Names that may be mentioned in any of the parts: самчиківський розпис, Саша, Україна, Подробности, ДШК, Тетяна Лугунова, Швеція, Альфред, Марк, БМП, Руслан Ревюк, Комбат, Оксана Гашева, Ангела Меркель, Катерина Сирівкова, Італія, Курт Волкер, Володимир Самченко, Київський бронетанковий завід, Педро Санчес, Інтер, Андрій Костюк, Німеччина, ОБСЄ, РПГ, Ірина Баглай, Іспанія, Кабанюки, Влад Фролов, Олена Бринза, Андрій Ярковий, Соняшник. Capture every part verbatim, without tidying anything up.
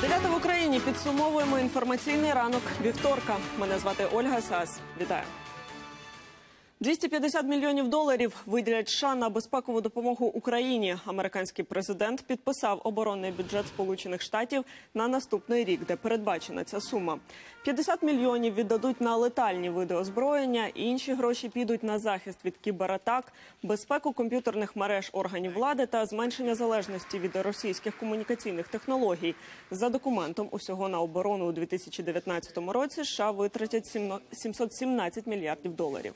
Дев'ята в Україні. Підсумовуємо інформаційний ранок вівторка. Мене звати Ольга Сас. Вітаю. двісті п'ятдесят мільйонів доларів виділять США на безпекову допомогу Україні. Американський президент підписав оборонний бюджет Сполучених Штатів на наступний рік, де передбачена ця сума. п'ятдесят мільйонів віддадуть на летальні види озброєння, інші гроші підуть на захист від кібератак, безпеку комп'ютерних мереж органів влади та зменшення залежності від російських комунікаційних технологій. За документом, усього на оборону у дві тисячі дев'ятнадцятому році США витратять сімсот сімнадцять мільярдів доларів.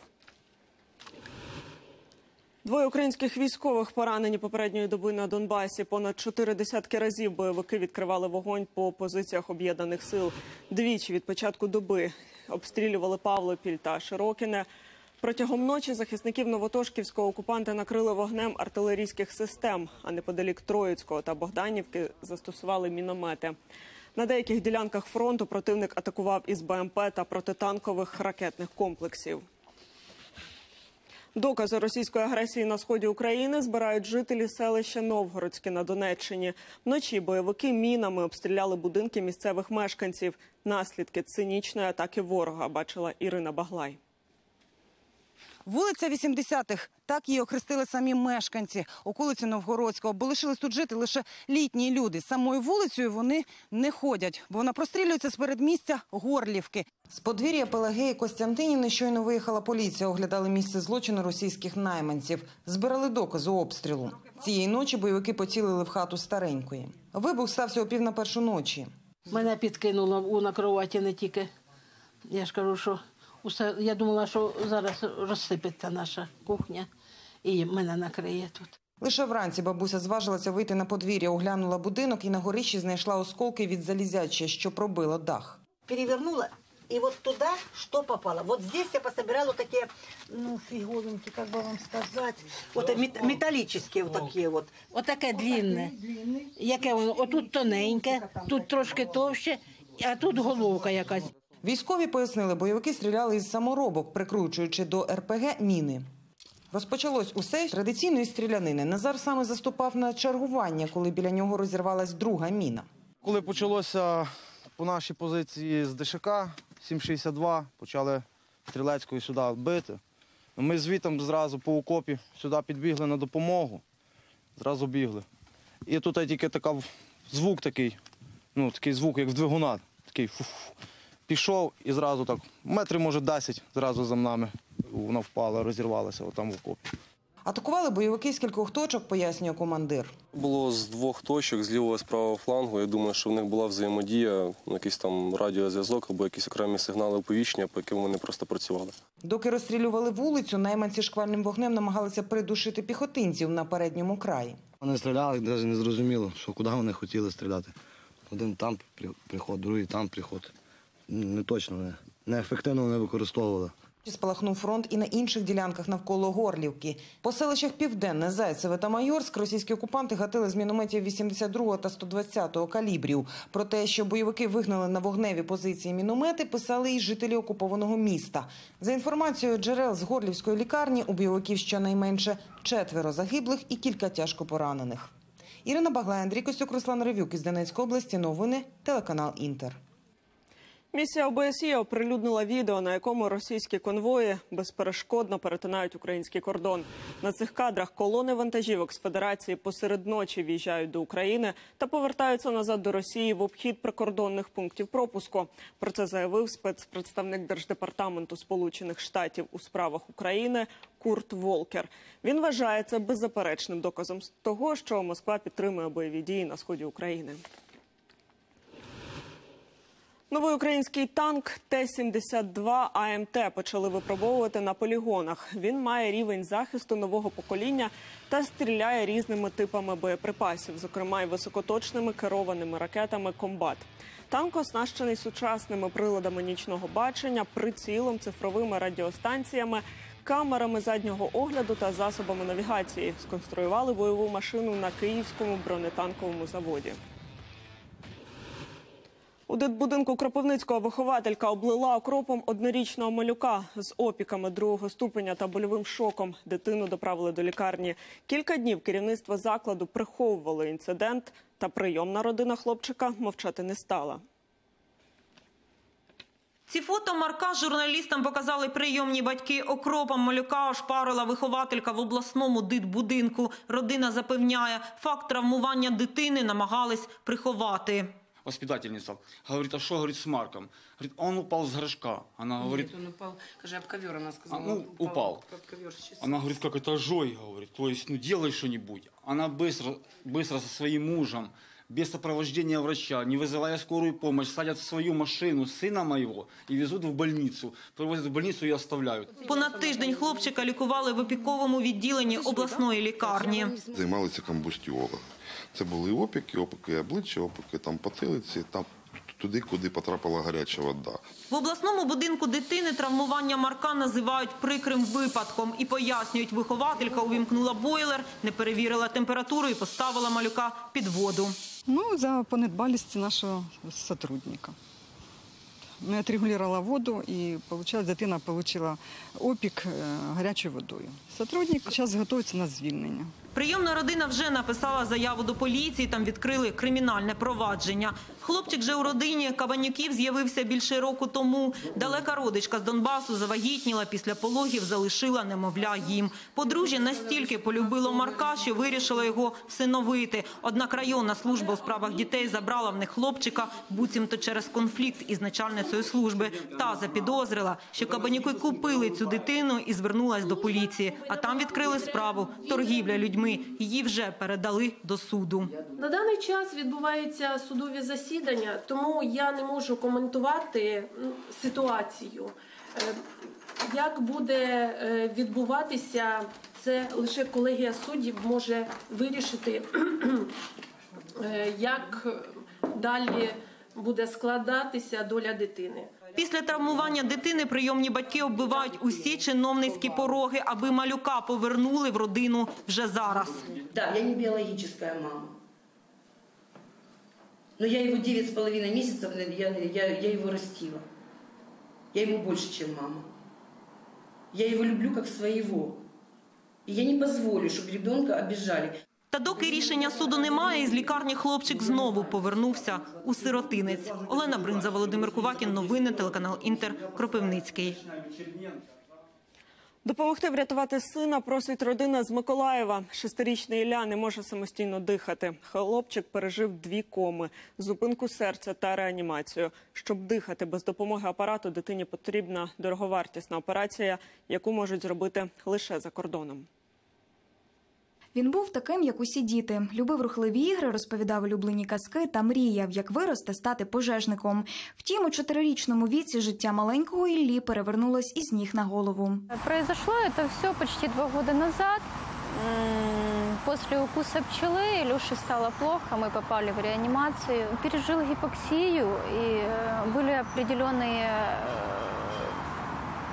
Двоє українських військових поранені попередньої доби на Донбасі. Понад чотири десятки разів бойовики відкривали вогонь по позиціях об'єднаних сил. Двічі від початку доби обстрілювали Павлопіль та Широкине. Протягом ночі захисників новотошківського окупанта накрили вогнем артилерійських систем, а неподалік Троїцького та Богданівки застосували міномети. На деяких ділянках фронту противник атакував із БМП та протитанкових ракетних комплексів. Докази російської агресії на сході України збирають жителі селища Новгородське на Донеччині. Вночі бойовики мінами обстріляли будинки місцевих мешканців. Наслідки цинічної атаки ворога бачила Ірина Баглай. Вулиця вісімдесятих. Так її охрестили самі мешканці околиці Новгородського. Бо лишились тут жити лише літні люди. Самою вулицею вони не ходять, бо вона прострілюється з передмістя Горлівки. З подвір'я Пелагеї Костянтинівни щойно виїхала поліція. Оглядали місце злочину російських найманців. Збирали докази обстрілу. Цієї ночі бойовики поцілили в хату старенької. Вибух стався о пів на першу ночі. Мене підкинуло на кроваті не тільки. Я ж кажу, що... Усе, я думала, що зараз розсипеться наша кухня і мене накриє тут. Лише вранці бабуся зважилася вийти на подвір'я, оглянула будинок і на горищі знайшла осколки від залізяча, що пробило дах. Перевернула і от туди, що попало. От тут я пособирала такі, ну, фіговинки, як би вам сказати, от металічні отакі от. Отаке длинне, яке воно, отут тоненьке, тут трошки товще, а тут головка якась. Військові пояснили, бойовики стріляли із саморобок, прикручуючи до РПГ міни. Розпочалось усе з традиційної стрілянини. Назар саме заступав на чергування, коли біля нього розірвалась друга міна. Коли почалося по нашій позиції з ДШК сім шістдесят два, почали стрілецькою сюди бити. Ми звітом зразу по окопі сюди підбігли на допомогу, зразу бігли. І тут тільки така, звук такий, ну такий звук, як в двигуна, такий фу-фу. Пішов і зразу так, метрів, може, десять, зразу за нами. Вона впала, розірвалася, отам в окопі. Атакували бойовики з кількох точок, пояснює командир. Було з двох точок, з лівого і з правого флангу. Я думаю, що в них була взаємодія, якийсь там радіозв'язок або якісь окремі сигнали оповіщення, по яким вони просто працювали. Доки розстрілювали вулицю, найманці шквальним вогнем намагалися придушити піхотинців на передньому краї. Вони стріляли, навіть не зрозуміло, що куди вони хотіли стріляти. Один там приход, другий там приход. Не точно, неефективно не використовували. Спалахнув фронт і на інших ділянках навколо Горлівки. По селищах Південне, Зайцеве та Майорськ російські окупанти гатили з мінометів вісімдесят другого та сто двадцятого калібрів. Про те, що бойовики вигнали на вогневі позиції міномети, писали і жителі окупованого міста. За інформацією джерел з Горлівської лікарні, у бойовиків щонайменше четверо загиблих і кілька тяжко поранених. Ірина Баглай, Андрій Костюк, Руслан Ревюк із Донецької області. Новини, телеканал Інтер. Місія ОБСЄ оприлюднила відео, на якому російські конвої безперешкодно перетинають український кордон. На цих кадрах колони вантажівок з Федерації посеред ночі в'їжджають до України та повертаються назад до Росії в обхід прикордонних пунктів пропуску. Про це заявив спецпредставник Держдепартаменту Сполучених Штатів у справах України Курт Волкер. Він вважає це беззаперечним доказом того, що Москва підтримує бойові дії на сході України. Новий український танк Т сімдесят два А М Т почали випробовувати на полігонах. Він має рівень захисту нового покоління та стріляє різними типами боєприпасів, зокрема й високоточними керованими ракетами «Комбат». Танк оснащений сучасними приладами нічного бачення, прицілом, цифровими радіостанціями, камерами заднього огляду та засобами навігації. Сконструювали бойову машину на Київському бронетанковому заводі. У дитбудинку Кропивницького вихователька облила окропом однорічного малюка з опіками другого ступеня та больовим шоком. Дитину доправили до лікарні. Кілька днів керівництво закладу приховувало інцидент, та прийомна родина хлопчика мовчати не стала. Ці фото Марка журналістам показали прийомні батьки. Окропом малюка ошпарила вихователька в обласному дитбудинку. Родина запевняє, факт травмування дитини намагались приховати. Воспитательница говорит, а что, говорит, с Марком? Говорит, он упал с горшка. Она Нет, говорит, он упал, скажи, об ковер, она сказала. Ну, упал. упал. Об ковер, она говорит, как этажой, говорит, то есть, ну, делай что-нибудь. Она быстро, быстро со своим мужем, без сопровождения врача, не вызывая скорую помощь, садят в свою машину сына моего и везут в больницу. Привозят в больницу и оставляют. Понад тиждень хлопчика лікували в опіковому відділенні обласної лікарні. Займалися комбустіологами. Це були опіки, опіки обличчя, опіки там потилиці, там туди, куди потрапила гаряча вода. В обласному будинку дитини травмування Марка називають прикрим випадком. І пояснюють, вихователька увімкнула бойлер, не перевірила температуру і поставила малюка під воду. Ну, за понедбалість нашого співробітника. Я отрегулировала воду, и получилось, дитина получила опік гарячою водою. Сотрудник зараз готується на звільнення. Прийомна родина вже написала заяву до поліції, там відкрили кримінальне провадження. Хлопчик же у родині Кабанюків з'явився більше року тому. Далека родичка з Донбасу завагітніла, після пологів залишила немовля їм. Подружжя настільки полюбило Марка, що вирішило його всиновити. Однак районна служба у справах дітей забрала в них хлопчика, буцімто через конфлікт із начальницею служби. Та запідозрила, що Кабанюки купили цю дитину і звернулась до поліції. А там відкрили справу торгівля людьми. Її вже передали до суду. На даний час відбуваються судові засідання, тому я не можу коментувати ситуацію. Як буде відбуватися, це лише колегія суддів може вирішити, як далі буде складатися доля дитини. Після травмування дитини прийомні батьки оббивають усі чиновницькі пороги, аби малюка повернули в родину вже зараз. Так, я не біологічна мама. Ну я його дев'ять з половиною місяців, я, я, я його ростила. Я йому більше, ніж мама. Я його люблю як свого. І я не дозволю, щоб дитинка обіжали. Та доки рішення суду немає, із лікарні хлопчик знову повернувся у сиротинець. Олена Бринза, Володимир Кувакін, новини, телеканал «Інтер», Кропивницький. Допомогти врятувати сина просить родина з Миколаєва. Шестирічний Ілля не може самостійно дихати. Хлопчик пережив дві коми, зупинку серця та реанімацію. Щоб дихати без допомоги апарату, дитині потрібна дороговартісна операція, яку можуть зробити лише за кордоном. Він був таким, як усі діти. Любив рухливі ігри, розповідав улюблені казки та мріяв, як виросте, стати пожежником. Втім, у чотирирічному віці життя маленького Іллі перевернулось із ніг на голову. Произошло це все почти два роки назад. Після укуса пчели Ілюші стало плохо, ми попали в реанімацію. Пережив гіпоксію і були определені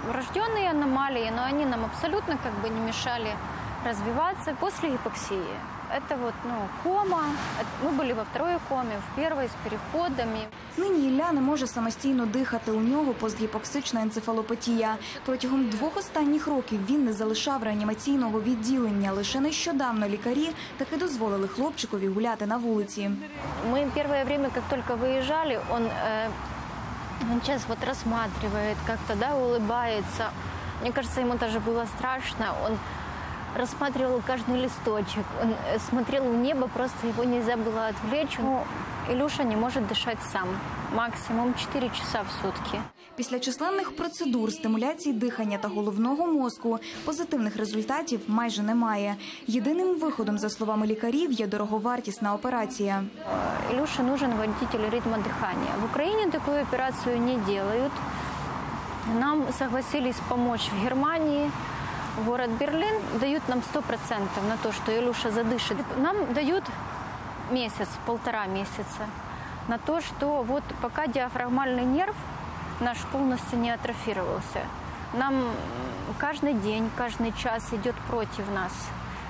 врожденні аномалії, але вони нам абсолютно как бы, не мешали развиваться после гипоксии. Это вот, ну, кома. Мы были во второй коме, в первой с переходами. Нині Ілля не може самостійно дихати. У нього постгіпоксична енцефалопатія. Протягом двох останніх років він не залишав реанімаційного відділення. Лише нещодавно лікарі таки дозволили хлопчикові гуляти на вулиці. Ми перше время, як тільки виїжджали, він зараз вот розглядає, як-то, да, улыбається. Мені кажется, йому даже було страшно. Он рассматривал каждый листочек, он смотрел в небо, просто его нельзя было отвлечь. Но Илюша не может дышать сам, максимум чотири часа в сутки. Після численних процедур, стимуляції дихання та головного мозку позитивних результатів майже немає. Єдиним виходом, за словами лікарів, є дороговартісна операція. Илюше нужен водитель ритма дихання. В Україні таку операцію не роблять. Нам согласились помочь в Германії. Город Берлин дают нам сто процентов на то, что Илюша задышит. Нам дают месяц, полтора месяца на то, что вот пока диафрагмальный нерв наш полностью не атрофировался. Нам каждый день, каждый час идет против нас.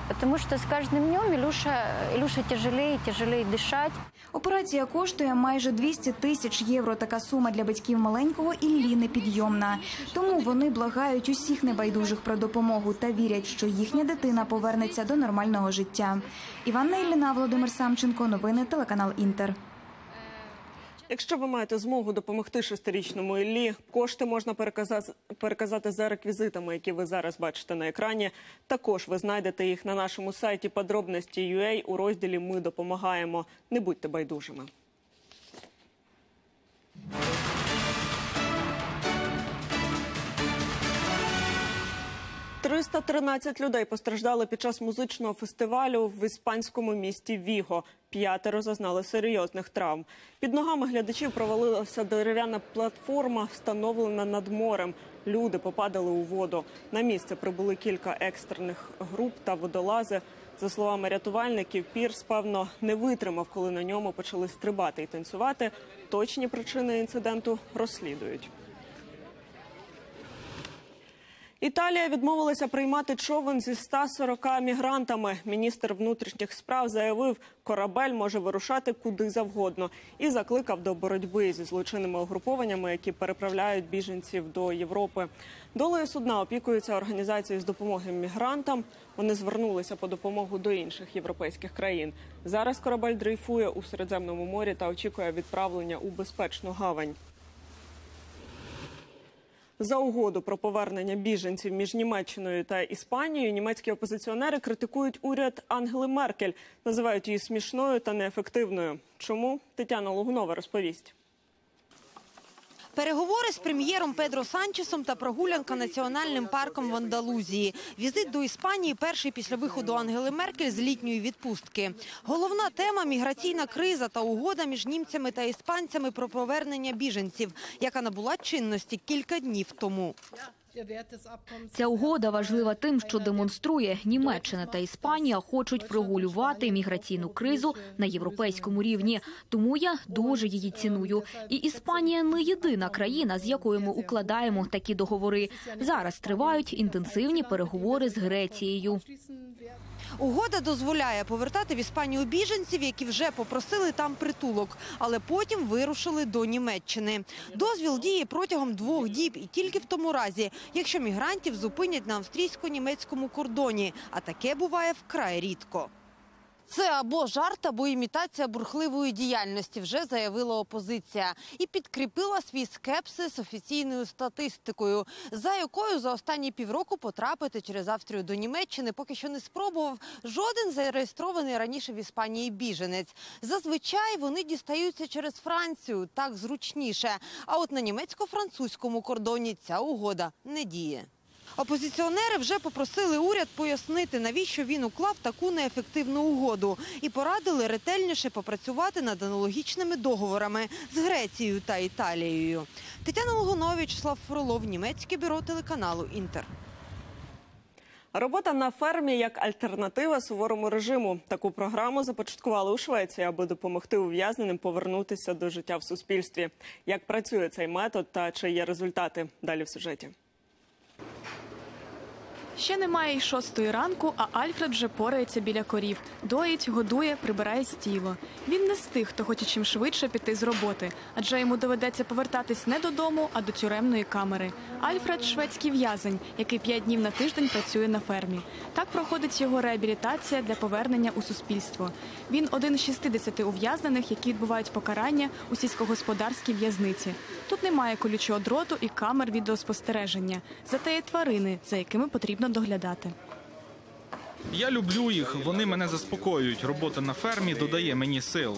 потому что с каждым днем Илюша, Илюша тяжелее и тяжелее дышать. Операція коштує майже двісті тисяч євро. Така сума для батьків маленького Іллі непідйомна. Тому вони благають усіх небайдужих про допомогу та вірять, що їхня дитина повернеться до нормального життя. Іванна Ілліна, Володимир Самченко, новини, телеканал «Інтер». Якщо ви маєте змогу допомогти шестирічному Іллі, кошти можна переказати за реквізитами, які ви зараз бачите на екрані. Також ви знайдете їх на нашому сайті подробності крапка ю а у розділі «Ми допомагаємо». Не будьте байдужими. триста тринадцять людей постраждали під час музичного фестивалю в іспанському місті Віго. П'ятеро зазнали серйозних травм. Під ногами глядачів провалилася дерев'яна платформа, встановлена над морем. Люди попадали у воду. На місце прибули кілька екстрених груп та водолази. За словами рятувальників, пірс, певно, не витримав, коли на ньому почали стрибати і танцювати. Точні причини інциденту розслідують. Італія відмовилася приймати човен зі ста сорока мігрантами. Міністр внутрішніх справ заявив, корабель може вирушати куди завгодно і закликав до боротьби зі злочинними угрупованнями, які переправляють біженців до Європи. Долею судна опікуються організації з допомоги мігрантам. Вони звернулися по допомогу до інших європейських країн. Зараз корабель дрейфує у Середземному морі та очікує відправлення у безпечну гавань. За угоду про повернення біженців між Німеччиною та Іспанією німецькі опозиціонери критикують уряд Ангели Меркель. Називають її смішною та неефективною. Чому? Тетяна Лугунова розповість. Переговори з прем'єром Педро Санчесом та прогулянка національним парком в Андалузії. Візит до Іспанії перший після виходу Ангели Меркель з літньої відпустки. Головна тема – міграційна криза та угода між німцями та іспанцями про повернення біженців, яка набула чинності кілька днів тому. Ця угода важлива тим, що демонструє, Німеччина та Іспанія хочуть врегулювати міграційну кризу на європейському рівні. Тому я дуже її ціную. І Іспанія не єдина країна, з якою ми укладаємо такі договори. Зараз тривають інтенсивні переговори з Грецією. Угода дозволяє повертати в Іспанію біженців, які вже попросили там притулок, але потім вирушили до Німеччини. Дозвіл діє протягом двох діб і тільки в тому разі, якщо мігрантів зупинять на австрійсько-німецькому кордоні, а таке буває вкрай рідко. Це або жарт, або імітація бурхливої діяльності, вже заявила опозиція. І підкріпила свій скепсис офіційною статистикою, за якою за останні півроку потрапити через Австрію до Німеччини поки що не спробував жоден зареєстрований раніше в Іспанії біженець. Зазвичай вони дістаються через Францію, так зручніше. А от на німецько-французькому кордоні ця угода не діє. Опозиціонери вже попросили уряд пояснити, навіщо він уклав таку неефективну угоду, і порадили ретельніше попрацювати над аналогічними договорами з Грецією та Італією. Тетяна Лугунович, Влад Фролов, німецьке бюро телеканалу «Інтер». Робота на фермі як альтернатива суворому режиму. Таку програму започаткували у Швеції, аби допомогти ув'язненим повернутися до життя в суспільстві. Як працює цей метод та чи є результати? Далі в сюжеті. Ще немає й шостої ранку, а Альфред вже порається біля корів. Доїть, годує, прибирає стіло. Він не з тих, хто хоче чим швидше піти з роботи, адже йому доведеться повертатись не додому, а до тюремної камери. Альфред – шведський в'язень, який п'ять днів на тиждень працює на фермі. Так проходить його реабілітація для повернення у суспільство. Він один з шістдесяти ув'язнених, які відбувають покарання у сільськогосподарській в'язниці. Тут немає колючого дроту і камер відеоспостереження. Зате є тварини, за якими потрібно доглядати. Я люблю їх, вони мене заспокоюють. Робота на фермі додає мені сил.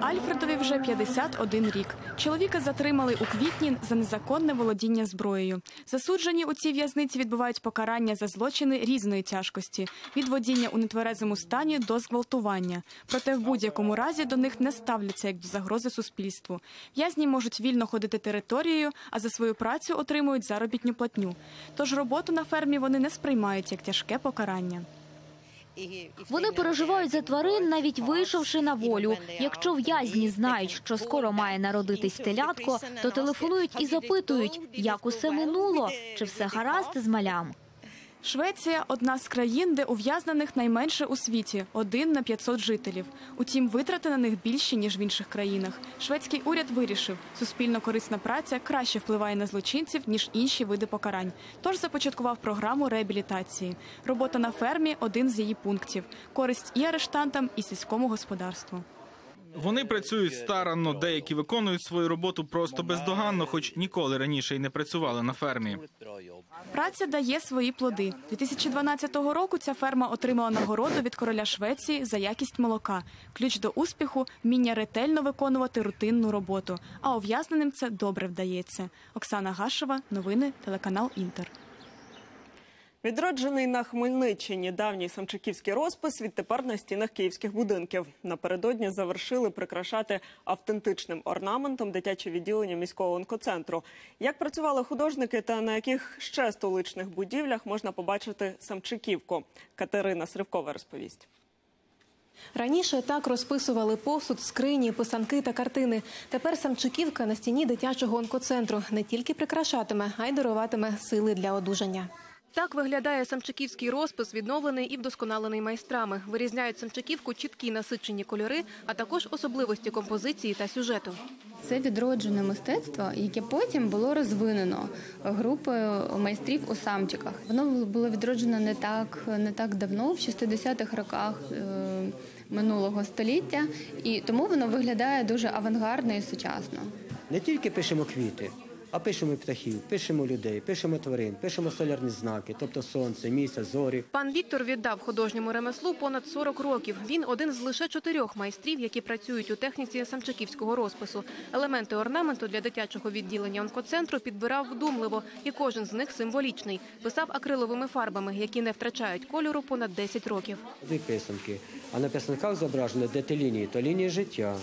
Альфредові вже п'ятдесят один рік. Чоловіка затримали у квітні за незаконне володіння зброєю. Засуджені у цій в'язниці відбувають покарання за злочини різної тяжкості. Від водіння у нетверезому стані до зґвалтування. Проте в будь-якому разі до них не ставляться як до загрози суспільству. В'язні можуть вільно ходити територією, а за свою працю отримують заробітну платню. Тож роботу на фермі вони не сприймають як тяжке покарання. Вони переживають за тварин, навіть вийшовши на волю. Якщо в'язні знають, що скоро має народитись телятко, то телефонують і запитують, як усе минуло, чи все гаразд з малям. Швеція – одна з країн, де ув'язнених найменше у світі – один на п'ятсот жителів. Утім, витрати на них більші, ніж в інших країнах. Шведський уряд вирішив – суспільно-корисна праця краще впливає на злочинців, ніж інші види покарань. Тож започаткував програму реабілітації. Робота на фермі – один з її пунктів. Користь і арештантам, і сільському господарству. Вони працюють старанно, деякі виконують свою роботу просто бездоганно, хоч ніколи раніше й не працювали на фермі. Праця дає свої плоди. дві тисячі дванадцятого року ця ферма отримала нагороду від короля Швеції за якість молока. Ключ до успіху – вміння ретельно виконувати рутинну роботу. А ув'язненим це добре вдається. Оксана Гашева, новини, телеканал «Інтер». Відроджений на Хмельниччині давній самчиківський розпис відтепер на стінах київських будинків. Напередодні завершили прикрашати автентичним орнаментом дитяче відділення міського онкоцентру. Як працювали художники та на яких ще столичних будівлях можна побачити самчиківку? Катерина Сирівкова розповість. Раніше так розписували посуд, скрині, писанки та картини. Тепер самчиківка на стіні дитячого онкоцентру не тільки прикрашатиме, а й даруватиме сили для одужання. Так виглядає самчиківський розпис, відновлений і вдосконалений майстрами. Вирізняють самчиківку чіткі насичені кольори, а також особливості композиції та сюжету. Це відроджене мистецтво, яке потім було розвинено групою майстрів у Самчиках. Воно було відроджено не так, не так давно, в шістдесятих роках минулого століття, і тому воно виглядає дуже авангардно і сучасно. Не тільки пишемо квіти. А пишемо птахів, пишемо людей, пишемо тварин, пишемо солярні знаки, тобто сонце, місяць, зорі. Пан Віктор віддав художньому ремеслу понад сорок років. Він один з лише чотирьох майстрів, які працюють у техніці самчиківського розпису. Елементи орнаменту для дитячого відділення онкоцентру підбирав вдумливо, і кожен з них символічний. Писав акриловими фарбами, які не втрачають кольору понад десять років. Дві писанки, а на писанках зображено де ті лінії, то лінії життя.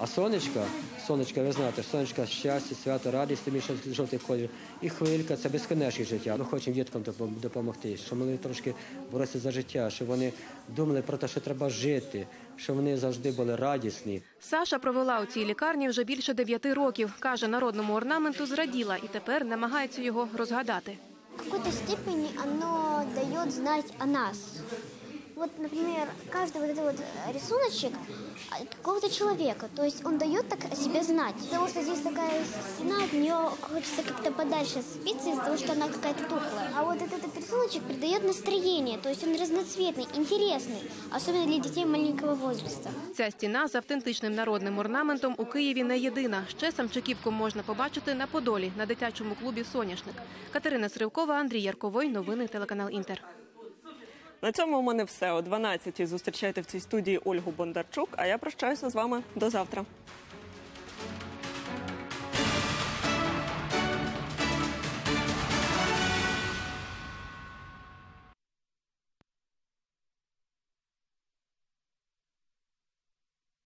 А сонечка, сонечка, ви знаєте, сонечка, щастя, свято, радість, тим більше жовтий колір. І хвилька – це безконечне життя. Ми хочемо діткам допомогти, щоб вони трошки боролися за життя, щоб вони думали про те, що треба жити, щоб вони завжди були радісні. Саша провела у цій лікарні вже більше дев'яти років. Каже, народному орнаменту зраділа і тепер намагається його розгадати. В якій-то степені воно дає знати про нас. Вот, например, каждый вот этот вот рисуночек от какого-то человека, то есть он дает так о себе знать. Потому что здесь такая стена, от нее хочется как-то подальше спиться, из-за того, что она какая-то тухлая. А вот этот, этот рисуночек придает настроение, то есть он разноцветный, интересный, особенно для детей маленького возраста. Ця стіна з автентичним народним орнаментом у Києві не єдина. Ще самчиківку можна побачити на Подолі, на дитячому клубі «Соняшник». Катерина Сирівкова, Андрій Ярковий, новини телеканал «Інтер». На цьому у мене все. О дванадцятій зустрічайте в цій студії Ольгу Бондарчук, а я прощаюся з вами до завтра.